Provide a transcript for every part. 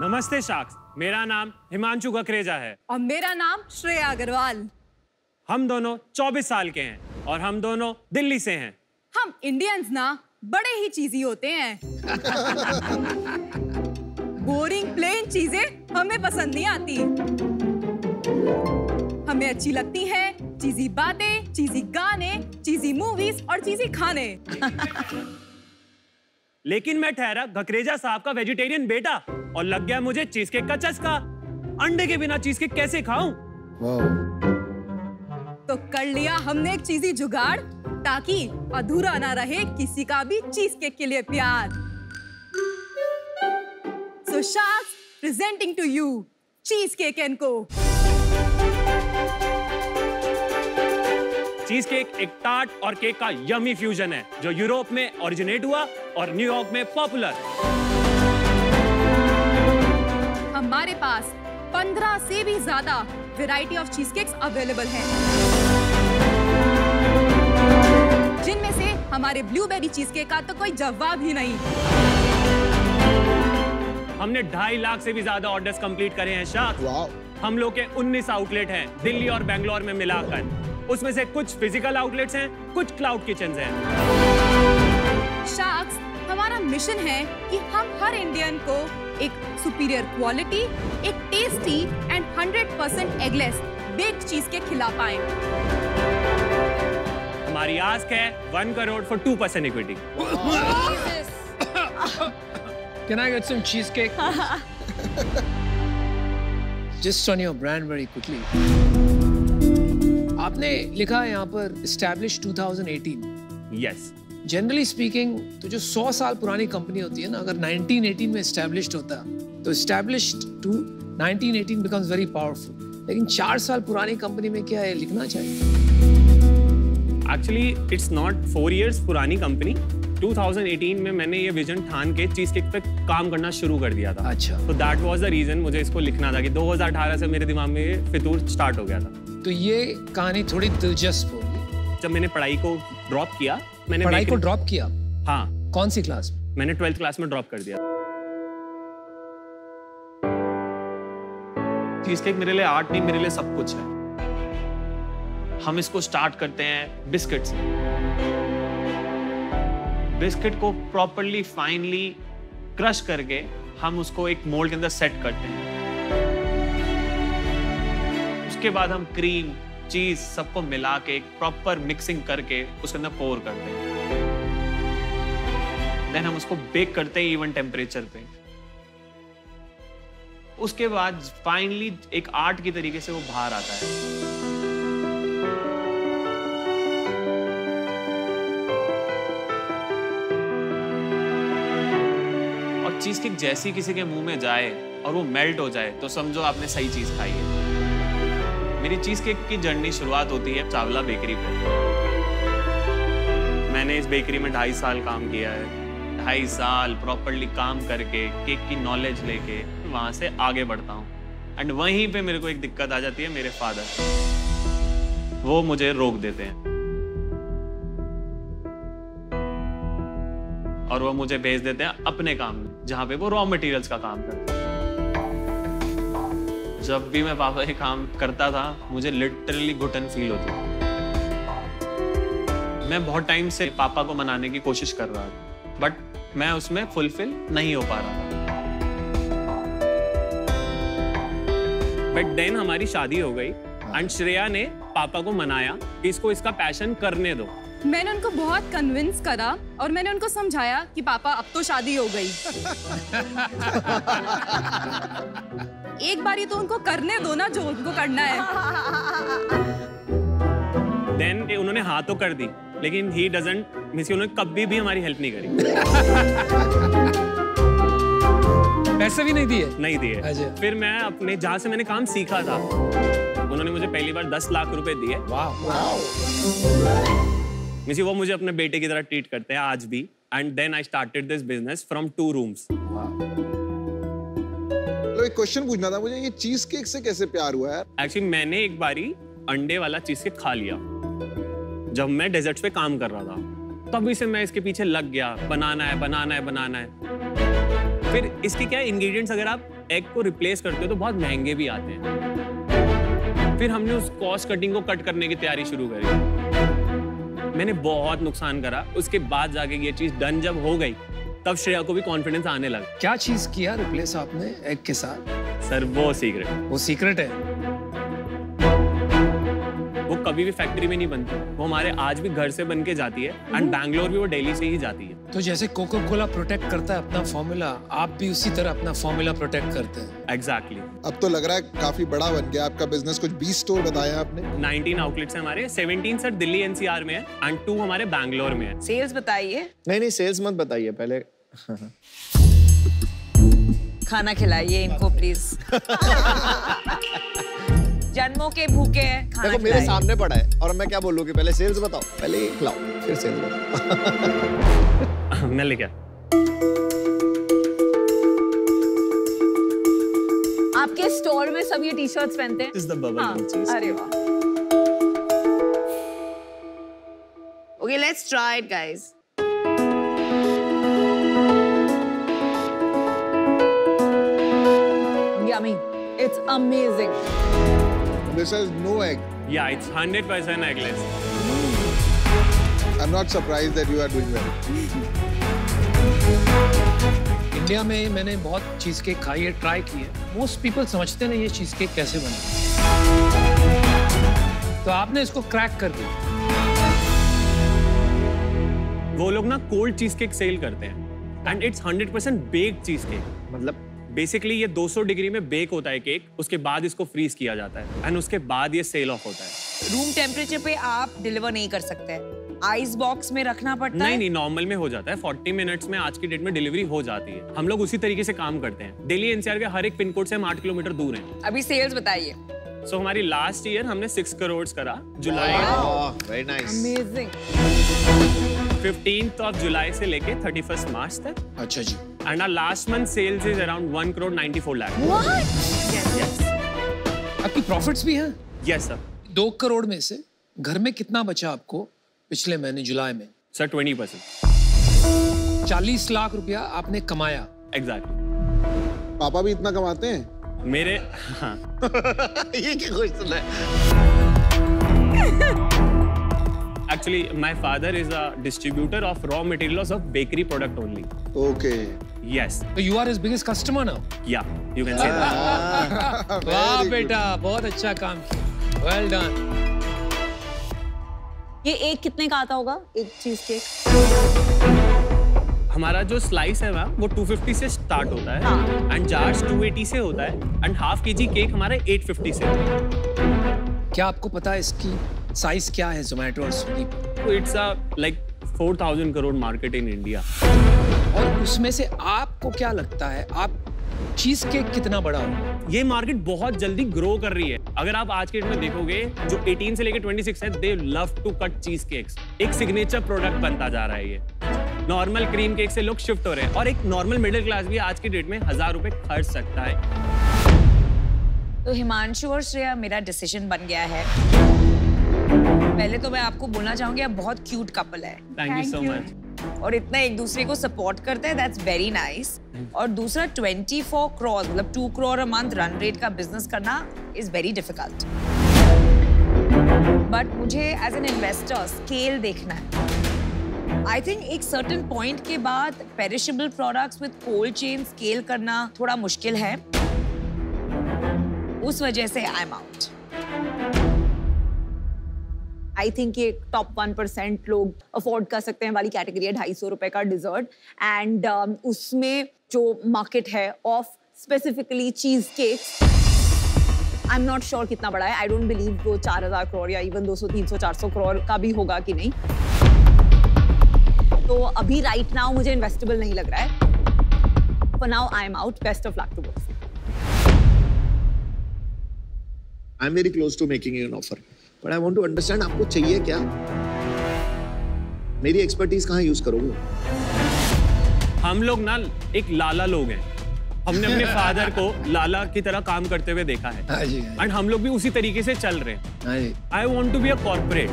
नमस्ते शाक्स, मेरा नाम हिमांशु गकरेजा है और मेरा नाम श्रेया अग्रवाल। हम दोनों 24 साल के हैं और हम दोनों दिल्ली से हैं। हम इंडियंस ना बड़े ही चीजी होते हैं। बोरिंग प्लेन चीजें हमें पसंद नहीं आती। हमें अच्छी लगती हैं चीजी बातें, चीजी गाने, चीजी मूवीज और चीजी खाने। लेकिन मैं ठहरा गकरेजा साहब का वेजिटेरियन बेटा और लग गया मुझे चीज़केक का चस्का। अंडे के बिना चीज़केक कैसे खाऊं? तो कर लिया हमने एक चीजी जुगाड़ ताकि अधूरा ना रहे किसी का भी चीज़केक के लिए प्यार। So Sharks, presenting to you, Cheesecake and Co. Cheesecake एक टार्ट और केक का यमी फ्यूजन है जो यूरोप में ओरिजिनेट हुआ और न्यूयॉर्क में पॉपुलर। हमारे पास 15 से भी ज्यादा वैरायटी ऑफ चीज़केक्स अवेलेबल हैं, जिनमें से हमारे ब्लूबेरी चीज़केक का तो कोई जवाब ही नहीं। हमने 2.5 लाख से भी ज्यादा ऑर्डर्स कंप्लीट करे हैं शाक्स। हम लोग के 19 आउटलेट हैं दिल्ली और बेंगलोर में मिलाकर। उसमें से कुछ फिजिकल आउटलेट्स हैं, कुछ क्लाउड किचन्स हैं। शाक्स, हमारा मिशन है कि हम हर इंडियन को एक सुपीरियर क्वालिटी, एक टेस्टी एंड 100% एगलेस बेक्ड चीज के खिला पाएं। हमारी आस्क है 1 crore for 2% equity. Can I get some cheesecake? Just on your brand very quickly. आपने लिखा है यहाँ पर established 2018. Yes. जनरली स्पीकिंग तो जो 100 साल पुरानी कंपनी होती है ना, अगर 1918 में एस्टैब्लिश्ड होता तो established to 1918 becomes very powerful. लेकिन 4 साल पुरानी कंपनी में क्या है लिखना चाहिए? एक्चुअली इट्स नॉट 4 इयर्स पुरानी कंपनी। 2018 में मैंने ये विजन ठान के चीज़केक पे काम करना शुरू कर दिया था। अच्छा, तो दैट वाज द रीजन मुझे इसको लिखना था कि 2018 से मेरे दिमाग में ये फितूर स्टार्ट हो गया था। तो ये कहानी थोड़ी दिलचस्प होगी। जब मैंने पढ़ाई को ड्रॉप किया, मैंने पढ़ाई को ड्रॉप किया। हाँ। कौन सी क्लास? मैंने 12th क्लास में ड्रॉप कर दिया। चीज़केक मेरे लिए आर्ट नहीं, मेरे लिए सब कुछ है। हम इसको स्टार्ट करते हैं बिस्किट से। बिस्किट को प्रॉपर्ली फाइनली क्रश करके हम उसको एक मोल्ड के अंदर सेट करते हैं। उसके बाद हम क्रीम, चीज सबको मिला के एक प्रॉपर मिक्सिंग करके उसके अंदर पोर करते हैं। देन हम उसको बेक करते हैं इवन टेम्परेचर पे। उसके बाद फाइनली एक आर्ट की तरीके से वो बाहर आता है। और चीज़केक जैसी किसी के मुंह में जाए और वो मेल्ट हो जाए तो समझो आपने सही चीज खाई है। मेरी चीज़केक की जर्नी शुरुआत होती है चावला बेकरी पे। मैंने इस बेकरी में 2.5 साल काम किया है। 2.5 साल प्रॉपर्ली काम करके, केक की नॉलेज लेके वहाँ से आगे बढ़ता हूँ। एंड वहीं पे मेरे को एक दिक्कत आ जाती है, मेरे फादर। वो मुझे रोक देते हैं और वो मुझे भेज देते हैं अपने काम में, जहाँ पे वो रॉ मटेरियल्स का काम करते हैं। जब भी मैं पापा के काम करता था मुझे लिटरली घुटन फील होती थी। मैं बहुत टाइम से पापा को मनाने की कोशिश कर रहा था बट मैं उसमें फुलफिल नहीं हो पा रहा था। बट देन हमारी शादी हो गई एंड श्रेया ने पापा को मनाया कि इसको इसका पैशन करने दो। मैंने उनको बहुत कन्विंस करा और मैंने उनको समझाया कि पापा अब तो शादी हो गई। एक बारी तो उनको करने दो ना जो उनको करना है। देन उन्होंने हाँ तो कर दी लेकिन he doesn't means उन्होंने कभी भी हमारी हेल्प नहीं करी। पैसे भी नहीं दिए? नहीं दिए। फिर मैं अपने जहाँ से मैंने काम सीखा था उन्होंने मुझे पहली बार 10 लाख रुपए दिए। वाह। मिसी वो मुझे अपने बेटे की तरह ट्रीट करते हैं आज भी। And then I started this business from 2 rooms. तो एक क्वेश्चन पूछना था मुझे, ये चीज़केक से कैसे प्यार हुआ है? एक्चुअली मैंने एक बारी अंडे वाला चीज़केक खा लिया जब मैं डेजर्ट्स पे काम कर रहा था। तभी से मैं इसके पीछे लग गया, बनाना है बनाना है बनाना है। फिर इसकी क्या इंग्रेडिएंट्स अगर आप आप एग को रिप्लेस करते हो तो बहुत महंगे भी आते हैं। फिर हमने उस कॉस्ट कटिंग को कट करने की तैयारी शुरू करी। मैंने बहुत नुकसान करा, उसके बाद जाके ये चीज डन जब हो गई तब श्रेया को भी कॉन्फिडेंस आने लगा। क्या चीज किया रिप्लेस आपने एग के साथ? सर वो सीक्रेट है, वो कभी भी फैक्ट्री में नहीं बनती, वो हमारे आज भी घर से बन के जाती है एंड बैंगलोर भी वो डेली से ही जाती है। तो जैसे कोको कोला प्रोटेक्ट करता है अपना फॉर्मूला, आप भी उसी तरह अपना फॉर्मूला प्रोटेक्ट करते हैं। एग्जैक्टली। अब तो लग रहा है काफी बड़ा बन गया आपका बिजनेस, कुछ 20 स्टोर बताया आपने। 19 आउटलेट्स हैं हमारे, 17 सर दिल्ली एनसीआर में है एंड 2 हमारे बैंगलोर में है। सेल्स बताइए। नहीं सेल्स मत बताइए पहले। खाना खिलाइए इनको प्लीज। जन्मों के भूखे हैं, खाना देखो मेरे सामने पड़ा है और मैं क्या बोलूं कि पहले सेल्स बताओ, पहले ये खिलाओ फिर सेल्स बताओ। मैं लेके आपके स्टोर में सब ये टी-शर्ट्स पहनते हैं। इस द बबल चीज। अरे वाह। Okay let's try it guys. Yummy, it's amazing. This has no egg. Yeah, it's 100% eggless. I'm not surprised that you are doing well. India में मैंने बहुत cheesecake खाई है, try की है. Most people समझते नहीं ये cheesecake कैसे बनता। तो आपने इसको crack कर दिया। वो लोग ना cold cheesecake sale करते हैं, and it's 100% baked cheesecake. मतलब बेसिकली ये 200 डिग्री में बेक होता है केक, उसके बाद इसको फ्रीज किया जाता है एंड उसके बाद ये सेल ऑफ होता है। रूम टेम्परेचर पे आप डिलीवर नहीं कर सकते, आइस बॉक्स में रखना पड़ता है। नहीं नॉर्मल में हो जाता है, 40 मिनट्स में आज की डेट में डिलीवरी हो जाती है। हम लोग उसी तरीके से काम करते हैं। दिल्ली एनसीआर के हर एक पिन कोड से हम 8 किलोमीटर दूर हैं। अभी सेल्स बताइए। सो हमारी लास्ट ईयर हमने 6 करोड़ करा जुलाई। 15 जुलाई से लेके 31 मार्च तक। अच्छा जी। And our last month sales is around 1.94 crore. What? Yes, yes. आपकी profits भी हैं? Yes, sir. 2 करोड़ में से घर में कितना बचा आपको पिछले महीने जुलाई में? Sir, 20%. 40 लाख रुपया आपने कमाया। Exactly. पापा भी इतना कमाते हैं? मेरे हाँ। ये क्या क्वेश्चन है? Actually, my father is a distributor of raw materials of bakery product only. Okay. Yes. So you are his biggest customer now. Yeah, you can say that. वाह बेटा, बहुत अच्छा काम किया. Well done. ये एक कितने का आता होगा एक चीज केक? हमारा जो स्लाइस है मैम वो 250 से स्टार्ट होता है एंड जार्स 280 से होता है एंड हाफ केजी केक हमारा 850 से होता है। क्या आपको पता है इसकी साइज क्या है जोमेटो और Swiggy? It's a like 4000 crore market in India. और उसमें से आपको क्या लगता है आप चीज़केक कितना बड़ा होगा? ये मार्केट बहुत जल्दी ग्रो कर रही है। अगर आप आज के डेट में देखोगे जो 18 से लेकर 26 है, they love to cut cheesecakes. एक सिग्नेचर प्रोडक्ट बनता जा रहा है ये। नॉर्मल क्रीम केक से लोग शिफ्ट हो रहे हैं और एक नॉर्मल मिडिल क्लास भी आज के डेट में 1000 रुपए खर्च सकता है। तो हिमांशु और श्रेया मेरा डिसीजन बन गया है। पहले तो मैं आपको बोलना चाहूंगी आप बहुत क्यूट कपल है। Thank you so much. और इतना एक दूसरे को सपोर्ट करते हैं, दैट्स वेरी नाइस। और दूसरा 24 करोड़ मतलब 2 crore a month run rate का बिजनेस करना इज वेरी डिफिकल्ट। बट मुझे एज एन इन्वेस्टर स्केल देखना है। आई थिंक एक सर्टेन पॉइंट के बाद perishable products with cold chain scale करना थोड़ा मुश्किल है, उस वजह से I am out. I think ये टॉप 1% लोग अफोर्ड कर सकते हैं वाली कैटेगरी है, 250 रुपए का डिजर्ट एंड उसमें जो मार्केट है ऑफ स्पेसिफिकली चीज cakes I am not sure कितना बड़ा है। आई डोंट बिलीव वो 4000 करोड़ या इवन 200, 300, 400 करोड़ का भी होगा कि नहीं। तो अभी राइट नाउ मुझे इन्वेस्टेबल नहीं लग रहा है। For now I am out. Best of luck to both. I am very close to making you an offer. But I want to understand आपको चाहिए क्या? मेरी expertise कहाँ use करोगे? हम लोग ना एक लाला लोग हैं। हमने अपने father को लाला की तरह काम करते हुए देखा है। हाँ जी। And हम लोग भी उसी तरीके से चल रहे हैं। हाँ जी। I want to be a corporate।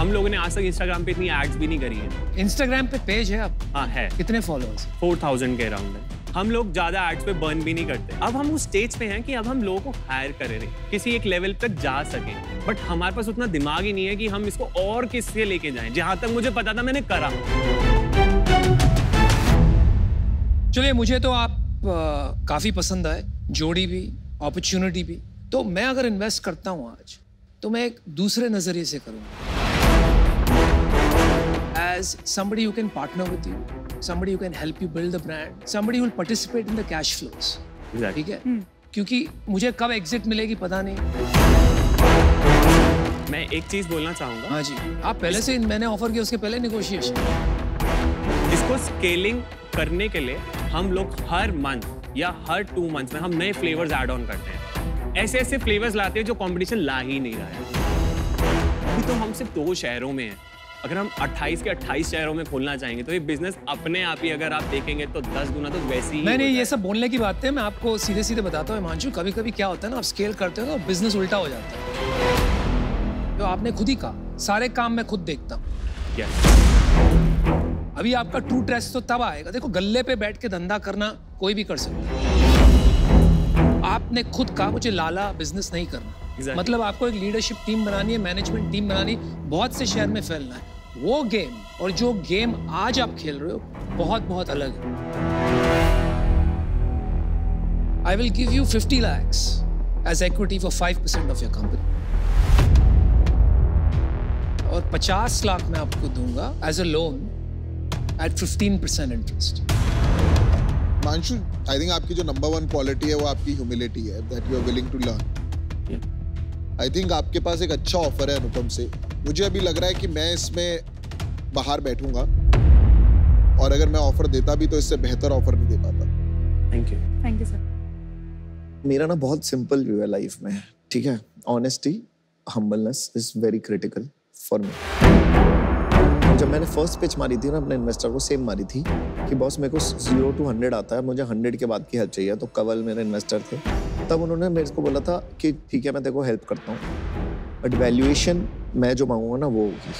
हम लोगों ने आज तक Instagram पे इतनी ads भी नहीं करी हैं। Instagram पे page है आप? हाँ है। कितने followers? 4000 के around है। हम लोग ज्यादा एड्स पे बर्न भी नहीं करते। अब हम उस स्टेज पे हैं कि अब हम लोगों को हायर करें, किसी एक लेवल तक जा सकें, बट हमारे पास उतना दिमाग ही नहीं है कि हम इसको और किससे लेके जाएं। जहां तक मुझे पता था मैंने करा। चलिए, मुझे तो आप काफी पसंद आए, जोड़ी भी, अपॉर्चुनिटी भी। तो मैं अगर इन्वेस्ट करता हूँ आज, तो मैं एक दूसरे नजरिए से करूँगा। As somebody you can partner with you, somebody who can help you build the brand, somebody who will participate in the cash flows. Exactly. ठीक है? क्योंकि मुझे कब एग्जिट मिलेगी पता नहीं। मैं एक चीज बोलना चाहूँगा। हाँ जी। आप पहले से मैंने ऑफर किया उसके पहले नेगोशिएशन। इसको स्केलिंग करने के लिए हम लोग हर मंथ या हर 2 मंथ में हम नए फ्लेवर्स ऐड ऑन करते हैं। ऐसे ऐसे फ्लेवर्स लाते हैं जो कॉम्पिटिशन ला ही नहीं रहा है। अभी तो हम सिर्फ 2 शहरों में हैं। अगर हम 28 के 28 शहरों में खोलना चाहेंगे तो ये बिजनेस अपने आप ही, अगर आप देखेंगे तो 10 गुना तो वैसे ही। मैंने ये सब बोलने की बात है, मैं आपको सीधे सीधे बताता हूँ हिमांशु, कभी कभी क्या होता है ना, आप स्केल करते हो तो बिजनेस उल्टा हो जाता है। तो आपने खुद ही कहा, सारे काम मैं खुद देखता हूँ। yes. अभी आपका ट्रू टेस्ट तो तब आएगा। देखो, गले पे बैठ के धंधा करना कोई भी कर सकता है। आपने खुद कहा मुझे लाला बिजनेस नहीं करना। Exactly. मतलब आपको एक लीडरशिप टीम बनानी है, मैनेजमेंट टीम बनानी, बहुत से शहर में फैलना है। वो गेम और जो गेम आज आप खेल रहे हो बहुत बहुत अलग है। I will give you 50 lakhs as equity for 5% of your company, और 50 लाख मैं आपको दूंगा as a loan at 15% interest. Manshu, I think आपकी जो नंबर 1 क्वालिटी है वो आपकी ह्यूमिलिटी है, that you are willing to learn. I think आपके पास एक अच्छा ऑफर है अनुपम से। मुझे अभी लग रहा है कि मैं इसमें बाहर बैठूंगा, और अगर मैं ऑफर देता भी तो इससे बेहतर ऑफर नहीं दे पाता। Thank you. Thank you sir. मेरा ना बहुत सिंपल व्यू है लाइफ में, ठीक है? Honesty, humbleness is very critical for me. जब मैंने फर्स्ट पिच मारी थी ना अपने इन्वेस्टर को, सेम मारी थी कि बॉस मेरे को 0 to 100 आता है, मुझे 100 के बाद की हेल्प चाहिए। तो कवल मेरे इन्वेस्टर थे, तब उन्होंने मेरे को बोला था कि ठीक है मैं तेरे को हेल्प करता हूँ, बट वैल्यूएशन मैं जो मांगूंगा ना वो होगी।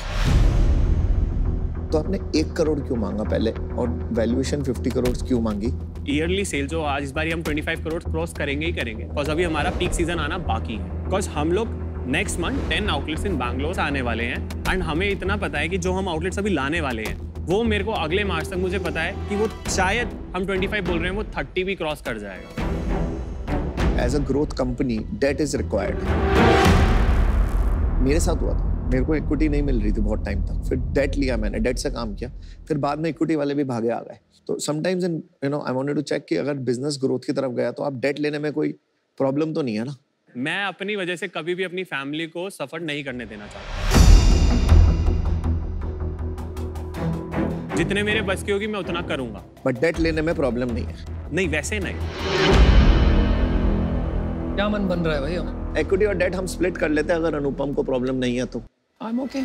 तो आपने 1 करोड़ क्यों मांगा पहले, और वैल्यूएशन 50 करोड़ क्यों मांगी? ईयरली सेल जो आज इस बार हम 25 करोड़ क्रॉस करेंगे ही करेंगे, बिकॉज अभी हमारा पीक सीजन आना बाकी है। बिकॉज हम लोग नेक्स्ट मंथ 10 outlets इन बैंगलोर आने वाले हैं, एंड हमें इतना पता है कि जो हम आउटलेट्स अभी लाने वाले हैं वो मेरे को अगले मार्च तक मुझे पता है कि वो शायद हम 25 बोल रहे हैं, वो 30 भी क्रॉस कर जाएगा। As a growth company, debt is required. मेरे साथ हुआ था, मेरे को इक्विटी नहीं मिल रही थी बहुत टाइम तक, फिर डेट लिया मैंने, डेट से काम किया, फिर बाद में इक्विटी वाले भी भागे आ गए। तो sometimes in you know I wanted to check कि अगर बिजनेस ग्रोथ की तरफ गया तो आप डेट लेने में कोई प्रॉब्लम तो नहीं है ना। मैं अपनी वजह से कभी भी अपनी फैमिली को सफर नहीं करने देना चाहता। जितने मेरे बस की होगी मैं उतना करूंगा, बट डेट लेने में प्रॉब्लम नहीं है। नहीं, वैसे नहीं। क्या मन बन रहा है भाई? इक्विटी और डेट हम स्प्लिट कर लेते हैं अगर अनुपम को प्रॉब्लम नहीं है तो। I am okay.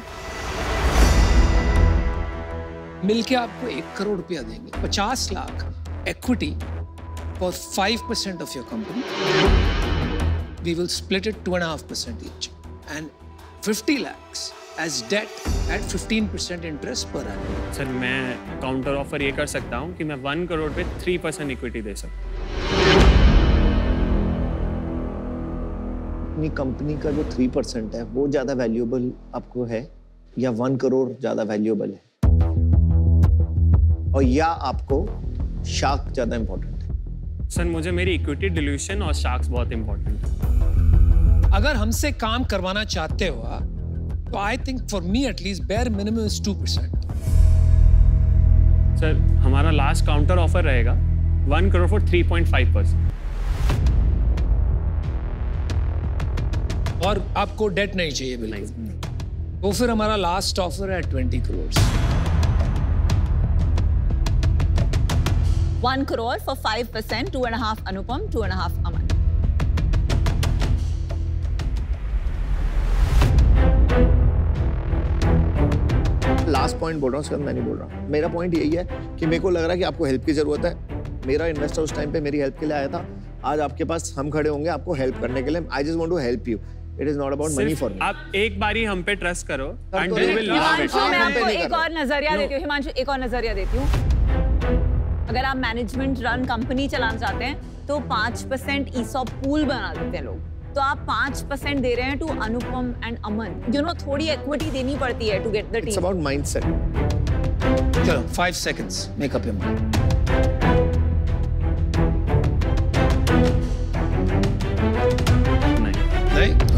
मिलके आपको 1 करोड़ रुपया देंगे, 50 lakh equity for 5% of your company. We will split it 2.5% each, and 50 lakhs as debt at 15% interest per annum. Sir, मैं काउंटर ऑफर ये कर सकता हूँ कि मैं 1 करोड़ पे 3% इक्विटी दे सकता हूँ। अपनी कंपनी का जो 3% है वो ज़्यादा वैल्यूएबल आपको है, या 1 करोड़ ज़्यादा वैल्यूएबल है, और या आपको शार्क ज़्यादा इम्पोर्टेंट है? सर, मुझे मेरी इक्विटी डिल्यूशन और शार्क्स बहुत इम्पोर्टेंट है। अगर हमसे काम करवाना चाहते हो आप, तो I think for me at least bare minimum is 2%। Sir, हमारा लास्ट काउंटर ऑफर रहेगा 1 करोड़ फॉर 3.5%, और आपको डेट नहीं चाहिए बिल्कुल। तो फिर हमारा लास्ट ऑफर है 20 crores। 1 crore for 5%, 2.5 Anupam, 2.5 Aman. Last point बोल रहा हूँ, उसके बाद मैं नहीं बोल रहा हूँ। मेरा पॉइंट यही है कि मेरे को लग रहा है कि आपको हेल्प की जरूरत है। मेरा इन्वेस्टर उस टाइम पे मेरी हेल्प के लिए आया था, आज आपके पास हम खड़े होंगे आपको हेल्प करने के लिए। I just want to help you. It is not about money for me. आप एक बारी हम पे ट्रस्ट करो, and we will love it. Himanshu, मैं आपको एक और नजरिया देती हूँ। अगर आप मैनेजमेंट रन कंपनी चलाना चाहते हैं तो 5% ईसॉप पूल बना देते हैं लोग, तो आप 5% दे रहे हैं to Anupam and Aman. You know थोड़ी इक्विटी देनी पड़ती है to get the team. It's about mindset. चलो 5 seconds, make up your mind.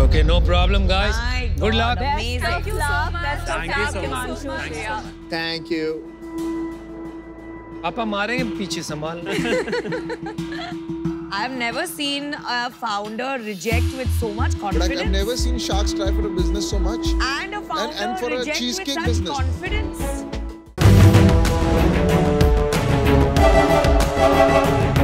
Okay, no problem, guys. Good luck. Amazing. Thank you so much. Thank you so much. Thank you. पापा मारेंगे पीछे संभाल। I have never seen a founder reject with so much confidence. Like I've never seen sharks try for a business so much. And a founder and for reject a cheesecake with such business. Confidence.